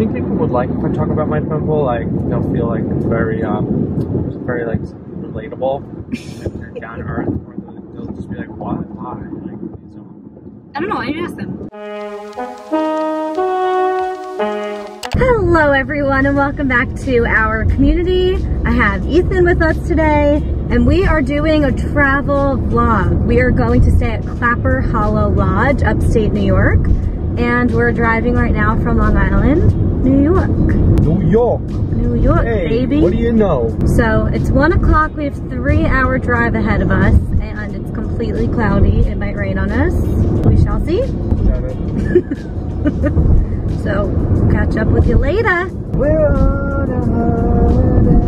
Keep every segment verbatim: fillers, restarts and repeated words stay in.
you think people would like if I talk about my temple? Like, they'll feel like it's very, um, very like relatable. If they're down to earth, or they'll just be like, why, why? Like, so. I don't know. I asked them. Hello, everyone, and welcome back to our community. I have Ethan with us today, and we are doing a travel vlog. We are going to stay at Clapper Hollow Lodge, upstate New York. And we're driving right now from Long Island, New York. New York. New York, hey, baby. What do you know? So it's one o'clock. We have three hour drive ahead of us, and it's completely cloudy. It might rain on us. We shall see. So catch up with you later. We're on a holiday.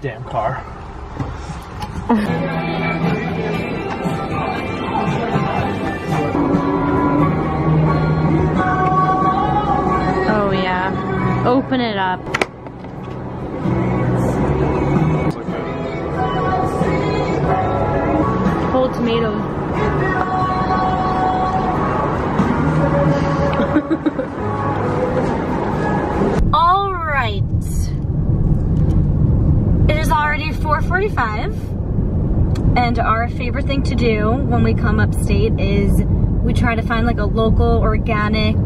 Damn car. Oh yeah. Open it up. Whole tomato. All right. Already four forty-five, and our favorite thing to do when we come upstate is we try to find like a local organic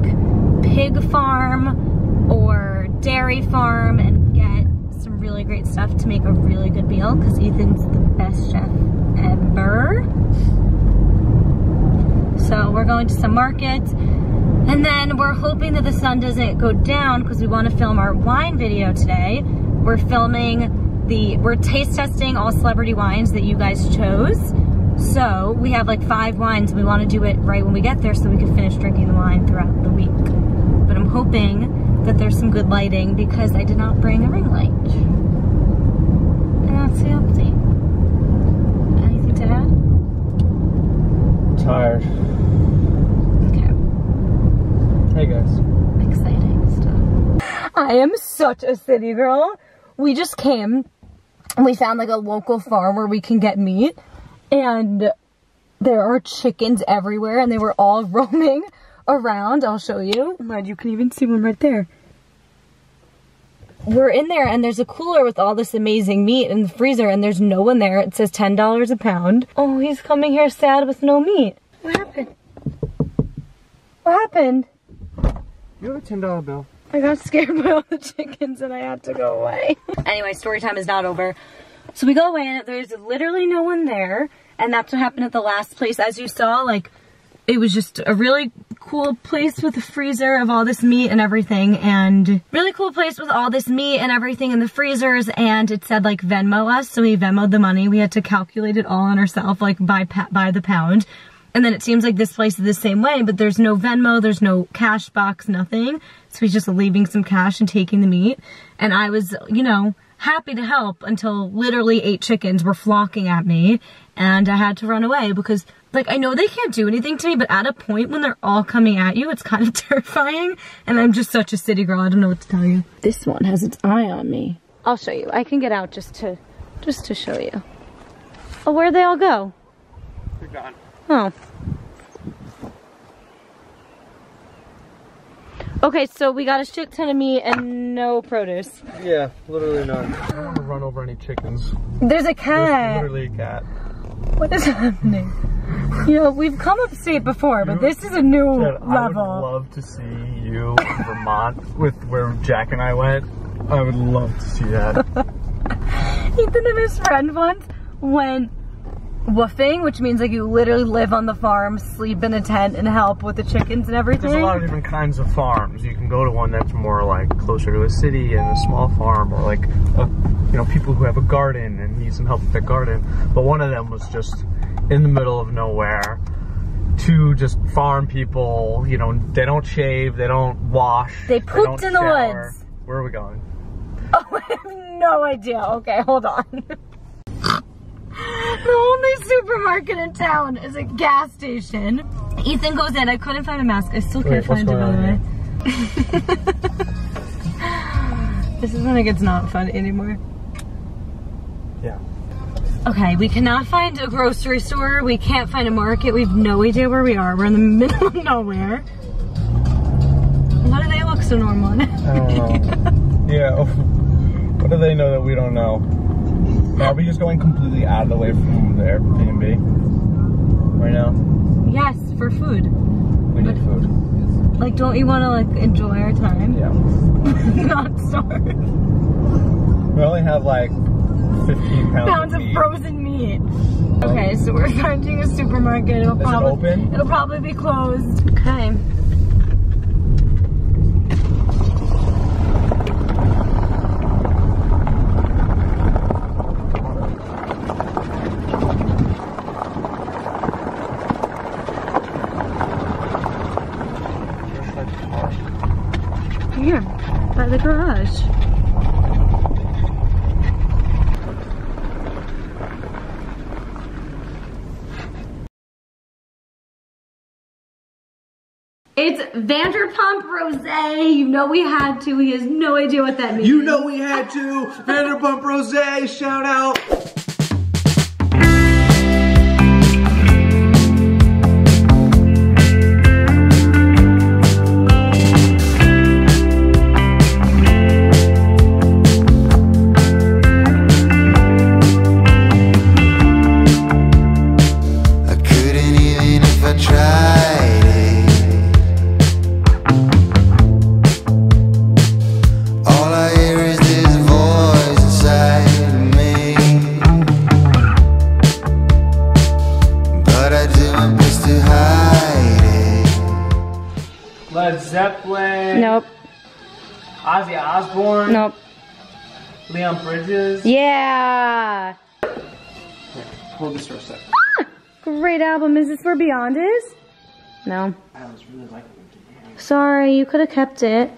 pig farm or dairy farm and get some really great stuff to make a really good meal, because Ethan's the best chef ever. So we're going to some markets, and then we're hoping that the sun doesn't go down because we want to film our wine video today. We're filming The, we're taste testing all celebrity wines that you guys chose. So we have like five wines, and we want to do it right when we get there so we can finish drinking the wine throughout the week. But I'm hoping that there's some good lighting, because I did not bring a ring light. And that's the update. Anything to add? I'm tired. Okay. Hey guys. Exciting stuff. I am such a city girl. We just came and we found like a local farm where we can get meat, and there are chickens everywhere, and they were all roaming around. I'll show you. I'm glad you can even see one right there. We're in there, and there's a cooler with all this amazing meat in the freezer, and there's no one there. It says ten dollars a pound. Oh, he's coming here sad with no meat. What happened? What happened? You have a ten dollar bill. I got scared by all the chickens and I had to go away. Anyway, story time is not over. So we go away, and there's literally no one there. And that's what happened at the last place. As you saw, like, it was just a really cool place with a freezer of all this meat and everything. And really cool place with all this meat and everything in the freezers. And it said, like, Venmo us. So we Venmo'd the money. We had to calculate it all on ourselves, like, by, by the pound. And then it seems like this place is the same way, but there's no Venmo, there's no cash box, nothing. So he's just leaving some cash and taking the meat. And I was, you know, happy to help until literally eight chickens were flocking at me. And I had to run away because, like, I know they can't do anything to me, but at a point when they're all coming at you, it's kind of terrifying. And I'm just such a city girl, I don't know what to tell you. This one has its eye on me. I'll show you. I can get out just to, just to show you. Oh, where'd they all go? They're gone. Oh. Okay, so we got a shit ton of meat and no produce. Yeah, literally none. I don't want to run over any chickens. There's a cat. There's literally a cat. What is happening? You know, we've come upstate before, but you, this is a new Ted, level. I would love to see you in Vermont with where Jack and I went. I would love to see that. Ethan and his friend once went woofing, which means like you literally live on the farm, sleep in a tent, and help with the chickens and everything. There's a lot of different kinds of farms. You can go to one that's more like closer to a city and a small farm, or like a, you know, people who have a garden and need some help with their garden. But one of them was just in the middle of nowhere, two just farm people. You know, they don't shave, they don't wash, they pooped they in shower. The woods. Where are we going? Oh, I have no idea. Okay, hold on. The only supermarket in town is a gas station. Ethan goes in. I couldn't find a mask. I still can't Wait, find it, by the way. This is when it gets not fun anymore. Yeah. Okay, we cannot find a grocery store. We can't find a market. We have no idea where we are. We're in the middle of nowhere. Why do they look so normal? I don't know. Yeah. What do they know that we don't know? Are we just going completely out of the way from the Airbnb right now? Yes, for food. We need but, food. Like, don't you want to like enjoy our time? Yeah. Not starve. We only have like fifteen pounds, pounds of, of meat. frozen meat. Okay, so we're finding a supermarket. It'll Is probably it open? It'll probably be closed. Okay. The garage. It's Vanderpump Rose. You know we had to. He has no idea what that means. You know we had to. Vanderpump Rose. Shout out. Nope. Ozzy Osbourne. Nope. Leon Bridges. Yeah. Here, hold this for a second. Ah, great album. Is this where Beyond is? No. I was really liking it. Sorry, you could have kept it.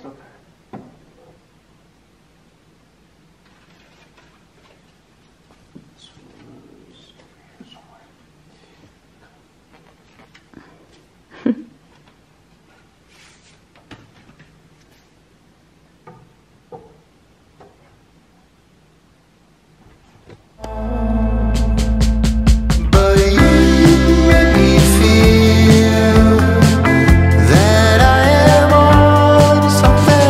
It's okay. Something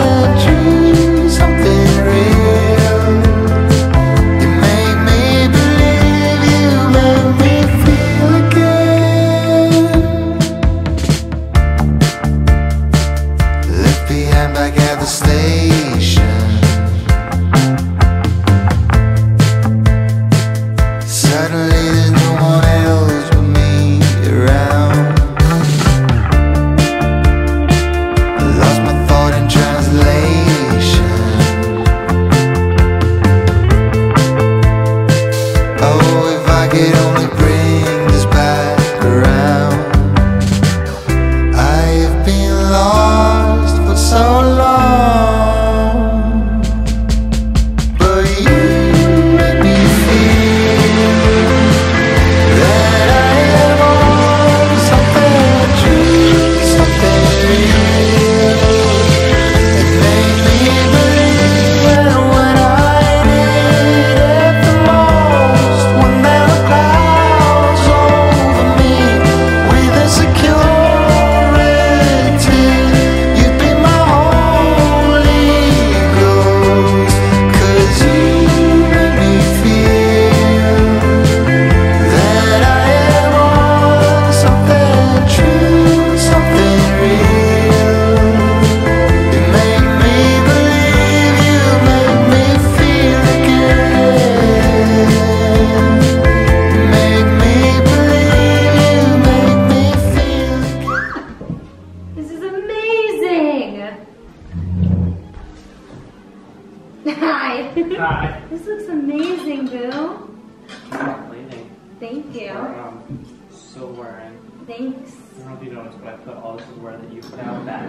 still wearing. Thanks. I don't know if you noticed, but I put all this wear that you put out back.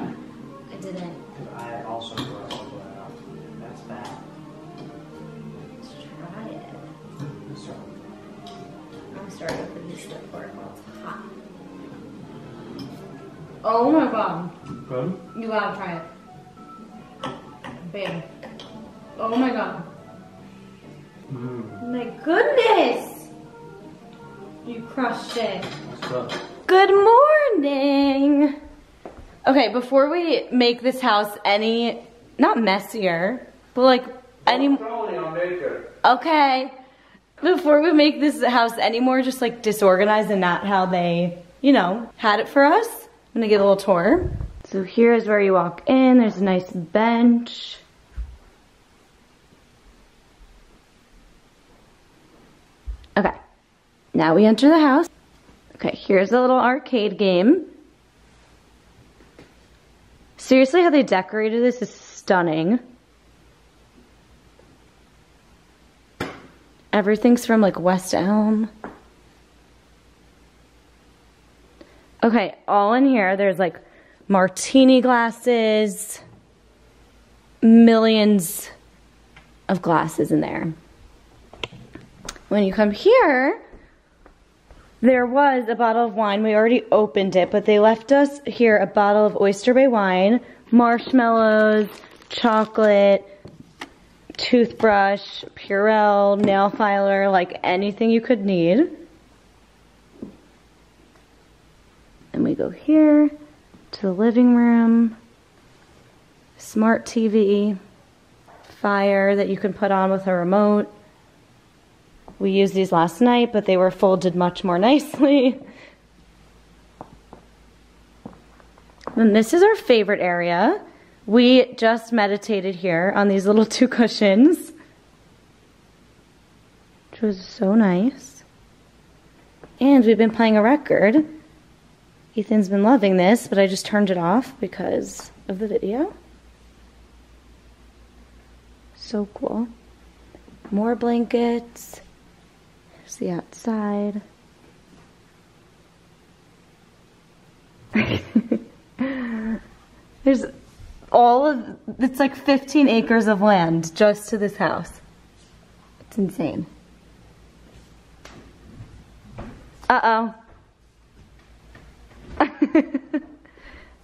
I didn't. Because I also put all the wear out. That's bad. Let's try it. Let's start. I'm going to start with the new stuff for it while it's hot. Oh my god. Good? You gotta try it. Bam. Oh my god. Mm. My goodness! You crushed it. What's up? Good morning! Okay, before we make this house any, not messier, but like any... Okay. Before we make this house any more just like disorganized and not how they, you know, had it for us, I'm gonna give a little tour. So here is where you walk in. There's a nice bench. Okay, now we enter the house. Okay, here's a little arcade game. Seriously, how they decorated this is stunning. Everything's from like West Elm. Okay, all in here, there's like martini glasses, millions of glasses in there. When you come here, there was a bottle of wine. We already opened it, but they left us here a bottle of Oyster Bay wine, marshmallows, chocolate, toothbrush, Purell, nail filer, like anything you could need. And we go here to the living room, smart T V, fire that you can put on with a remote. We used these last night, but they were folded much more nicely. And this is our favorite area. We just meditated here on these little two cushions, which was so nice. And we've been playing a record. Ethan's been loving this, but I just turned it off because of the video. So cool. More blankets. There's the outside. There's all of, it's like fifteen acres of land just to this house. It's insane. Uh-oh.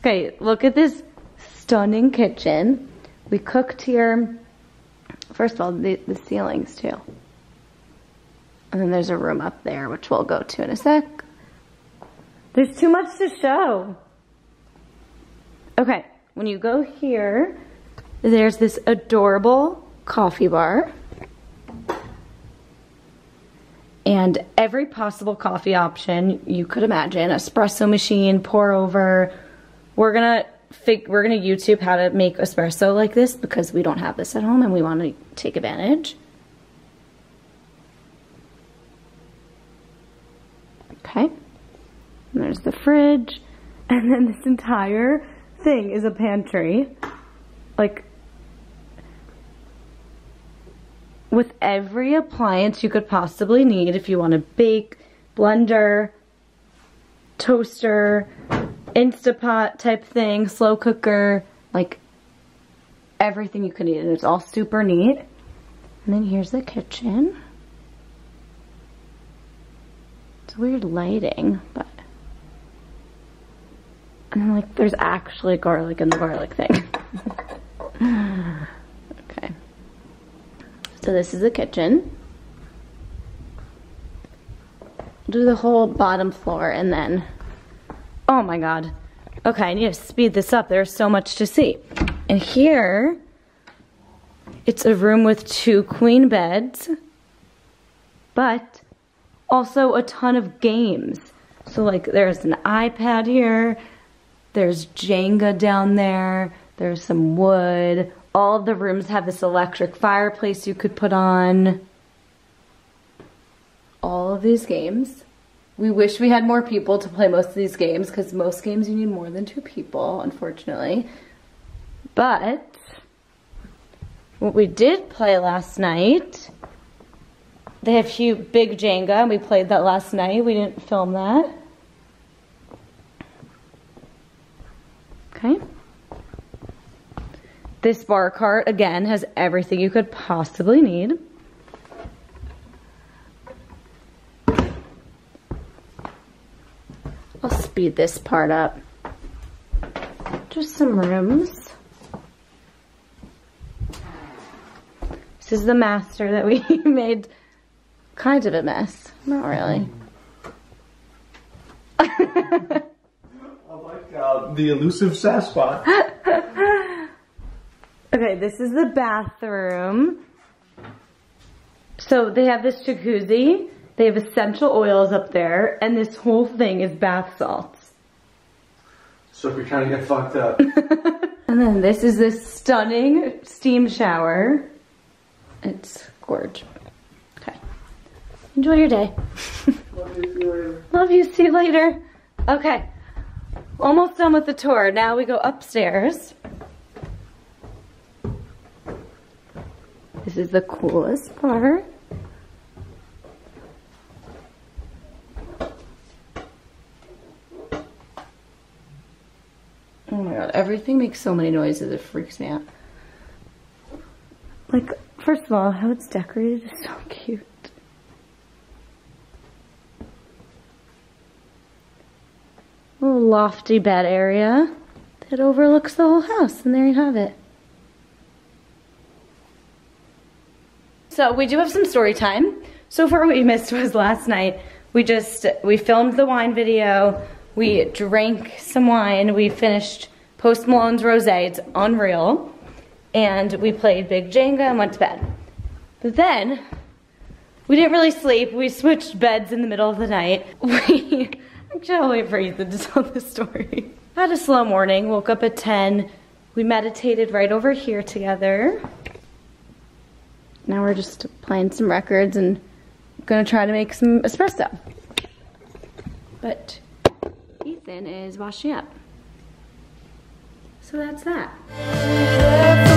Okay, look at this stunning kitchen. We cooked here. First of all, the, the ceilings too. And then there's a room up there, which we'll go to in a sec. There's too much to show. Okay, when you go here, there's this adorable coffee bar. And every possible coffee option you could imagine, espresso machine, pour over. We're gonna fig we're gonna YouTube how to make espresso like this because we don't have this at home and we wanna take advantage. Okay, and there's the fridge, and then this entire thing is a pantry, like with every appliance you could possibly need if you want to bake, blender, toaster, Instapot type thing, slow cooker, like everything you could need, and it's all super neat. And then here's the kitchen. It's weird lighting, but and like there's actually garlic in the garlic thing. Okay. So this is the kitchen. Do the whole bottom floor and then oh my god. Okay, I need to speed this up. There's so much to see. And here it's a room with two queen beds, but also a ton of games. So like there's an iPad here, there's Jenga down there, there's some wood. All of the rooms have this electric fireplace you could put on. All of these games. We wish we had more people to play most of these games because most games you need more than two people, unfortunately. But what we did play last night, they have huge, big Jenga, and we played that last night. We didn't film that. Okay. This bar cart, again, has everything you could possibly need. I'll speed this part up. Just some rooms. This is the master that we made kind of a mess. Not really. I like uh, the elusive Sasquatch. Okay, this is the bathroom. So they have this jacuzzi. They have essential oils up there, and this whole thing is bath salts. So if you're trying to get fucked up. And then this is this stunning steam shower. It's gorgeous. Okay. Enjoy your day. Love you, see you later. Love you, see you later. Okay. Almost done with the tour. Now we go upstairs. This is the coolest part. Oh my god, everything makes so many noises, it freaks me out. Like, first of all, how it's decorated is so cute. A little lofty bed area that overlooks the whole house, and there you have it. So we do have some story time. So far what you missed was last night, we just, we filmed the wine video, we drank some wine, we finished Post Malone's rosé, it's unreal, and we played Big Jenga and went to bed. But then, we didn't really sleep, we switched beds in the middle of the night. We, actually I'll wait for Ethan to tell the story. Had a slow morning, woke up at ten, we meditated right over here together. Now we're just playing some records and gonna try to make some espresso. But Ethan is washing up. So that's that. Yeah.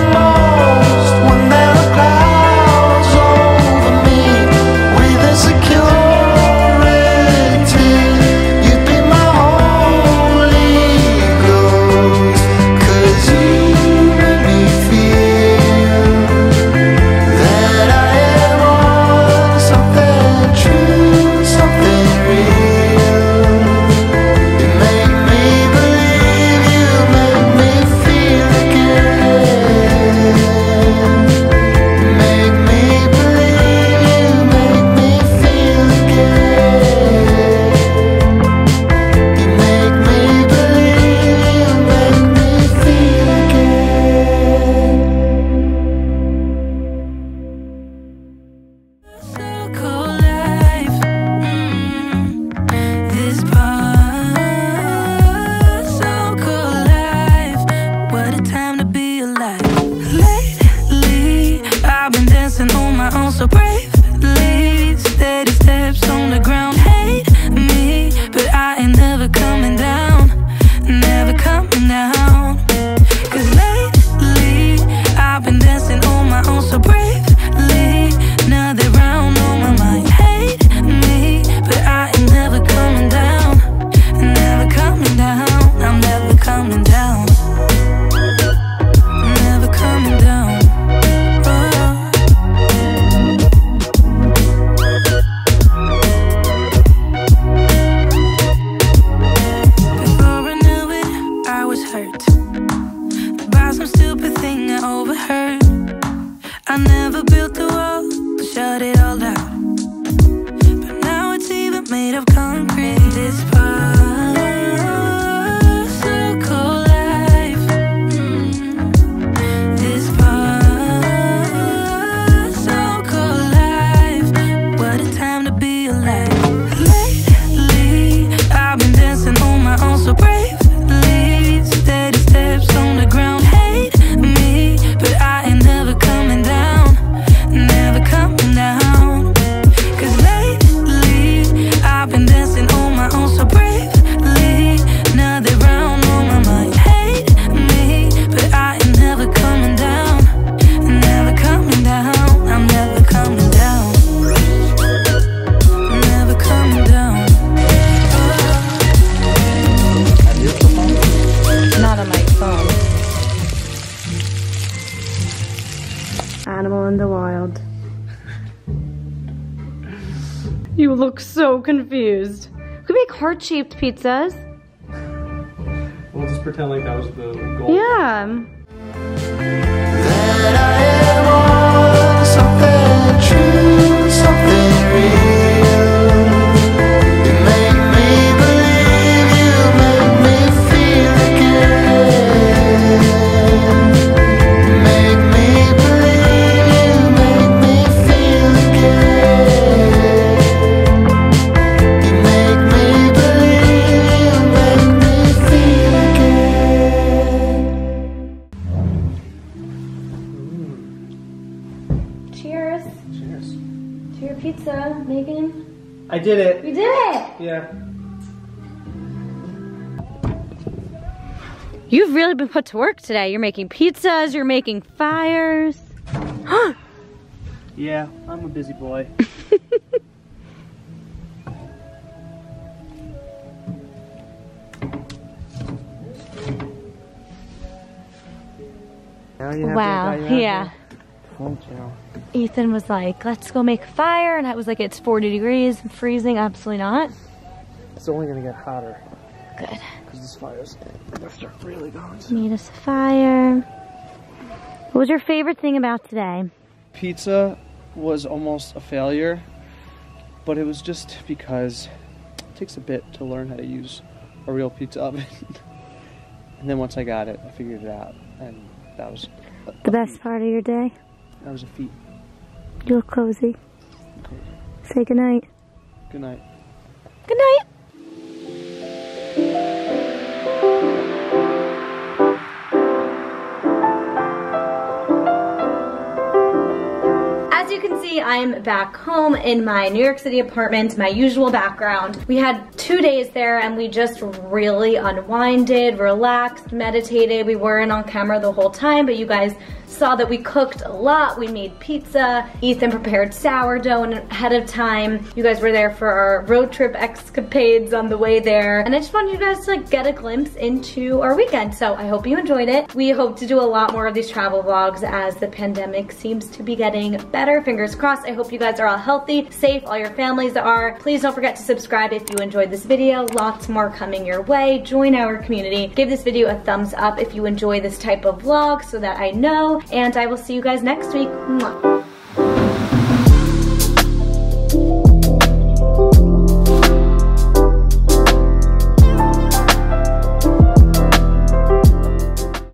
looks so confused. We make heart-shaped pizzas. We'll just pretend like that was the goal. Yeah. That I am on something true. I did it. You did it! Yeah. You've really been put to work today. You're making pizzas, you're making fires. Yeah, I'm a busy boy. Wow, yeah. Ethan was like, let's go make a fire, and I was like, it's forty degrees, I'm freezing, absolutely not. It's only gonna get hotter. Good. Because this fire's gonna start really going soon. Made us a fire. What was your favorite thing about today? Pizza was almost a failure, but it was just because it takes a bit to learn how to use a real pizza oven. And then once I got it, I figured it out, and that was the best part of your day. That was a feat. You look cozy. Okay. Say goodnight. Good night. Good night. As you can see, I'm back home in my New York City apartment, my usual background. We had two days there and we just really unwinded, relaxed, meditated. We weren't on camera the whole time, but you guys saw that we cooked a lot. We made pizza. Ethan prepared sourdough ahead of time. You guys were there for our road trip escapades on the way there. And I just wanted you guys to like, get a glimpse into our weekend. So I hope you enjoyed it. We hope to do a lot more of these travel vlogs as the pandemic seems to be getting better. Fingers crossed. I hope you guys are all healthy, safe, all your families are. Please don't forget to subscribe if you enjoyed this video. Lots more coming your way. Join our community. Give this video a thumbs up if you enjoy this type of vlog so that I know. And I will see you guys next week. Mwah.